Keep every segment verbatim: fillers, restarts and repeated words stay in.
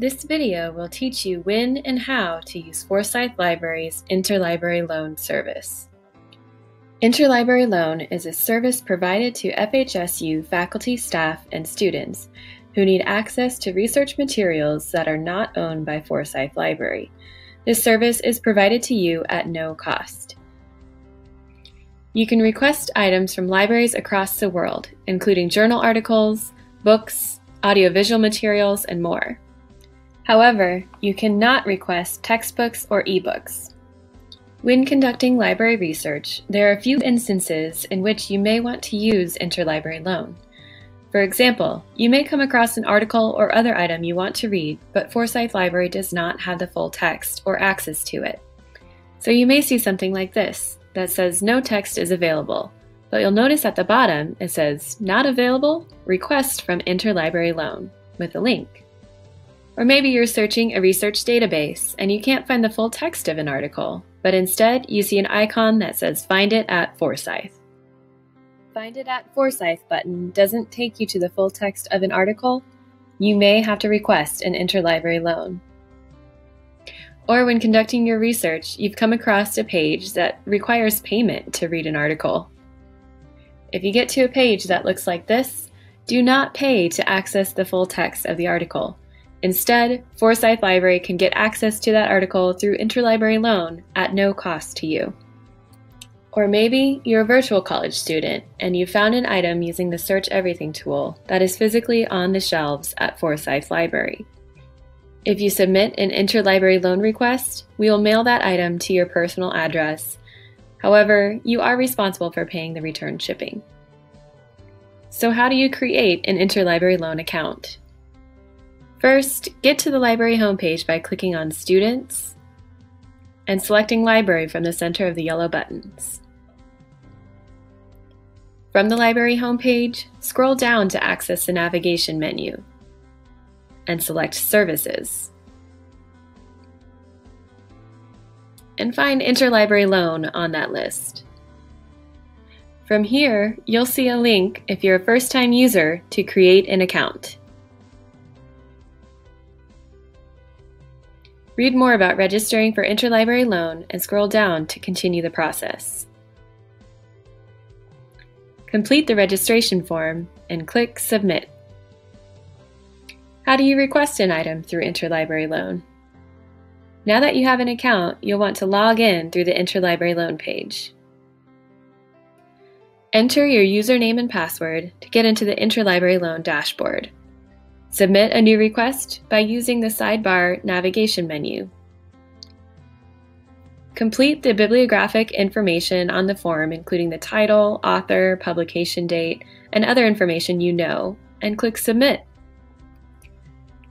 This video will teach you when and how to use Forsyth Library's Interlibrary Loan service. Interlibrary Loan is a service provided to F H S U faculty, staff, and students who need access to research materials that are not owned by Forsyth Library. This service is provided to you at no cost. You can request items from libraries across the world, including journal articles, books, audiovisual materials, and more. However, you cannot request textbooks or ebooks. When conducting library research, there are a few instances in which you may want to use Interlibrary Loan. For example, you may come across an article or other item you want to read, but Forsyth Library does not have the full text or access to it. So you may see something like this that says no text is available, but you'll notice at the bottom it says not available, request from Interlibrary Loan, with a link. Or maybe you're searching a research database and you can't find the full text of an article, but instead you see an icon that says Find It at Forsyth. Find It at Forsyth button doesn't take you to the full text of an article. You may have to request an Interlibrary Loan. Or when conducting your research, you've come across a page that requires payment to read an article. If you get to a page that looks like this, do not pay to access the full text of the article. Instead, Forsyth Library can get access to that article through Interlibrary Loan at no cost to you. Or maybe you're a virtual college student and you found an item using the Search Everything tool that is physically on the shelves at Forsyth Library. If you submit an Interlibrary Loan request, we will mail that item to your personal address. However, you are responsible for paying the return shipping. So how do you create an Interlibrary Loan account? First, get to the library homepage by clicking on Students and selecting Library from the center of the yellow buttons. From the library homepage, scroll down to access the navigation menu and select Services. And find Interlibrary Loan on that list. From here, you'll see a link if you're a first-time user to create an account. Read more about registering for Interlibrary Loan and scroll down to continue the process. Complete the registration form and click Submit. How do you request an item through Interlibrary Loan? Now that you have an account, you'll want to log in through the Interlibrary Loan page. Enter your username and password to get into the Interlibrary Loan dashboard. Submit a new request by using the sidebar navigation menu. Complete the bibliographic information on the form, including the title, author, publication date, and other information you know, and click Submit.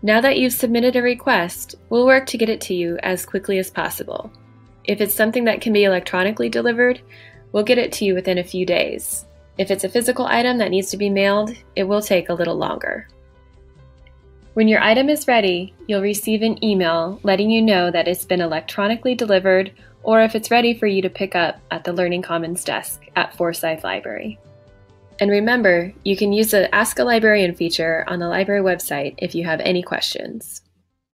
Now that you've submitted a request, we'll work to get it to you as quickly as possible. If it's something that can be electronically delivered, we'll get it to you within a few days. If it's a physical item that needs to be mailed, it will take a little longer. When your item is ready, you'll receive an email letting you know that it's been electronically delivered or if it's ready for you to pick up at the Learning Commons desk at Forsyth Library. And remember, you can use the Ask a Librarian feature on the library website if you have any questions.